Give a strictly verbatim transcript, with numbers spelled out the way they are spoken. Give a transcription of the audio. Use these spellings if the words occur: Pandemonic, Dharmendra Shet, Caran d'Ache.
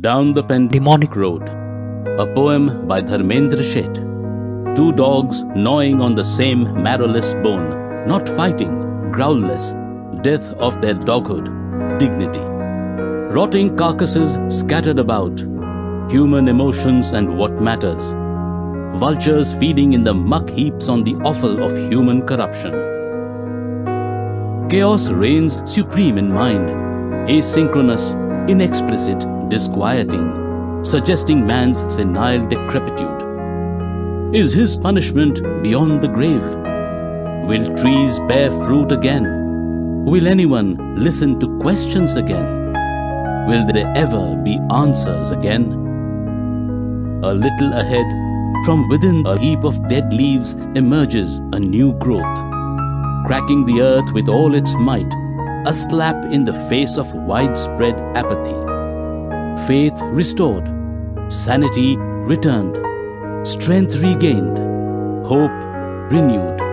Down the Pandemonic Road, a poem by Dharmendra Shet. Two dogs gnawing on the same marrowless bone, not fighting, growlless, death of their doghood, dignity. Rotting carcasses scattered about, human emotions and what matters. Vultures feeding in the muck heaps on the offal of human corruption. Chaos reigns supreme in mind, asynchronous, inexplicit, disquieting, suggesting man's senile decrepitude. Is his punishment beyond the grave? Will trees bear fruit again? Will anyone listen to questions again? Will there ever be answers again? A little ahead, from within a heap of dead leaves emerges a new growth, cracking the earth with all its might, a slap in the face of widespread apathy. Faith restored, sanity returned, strength regained, hope renewed.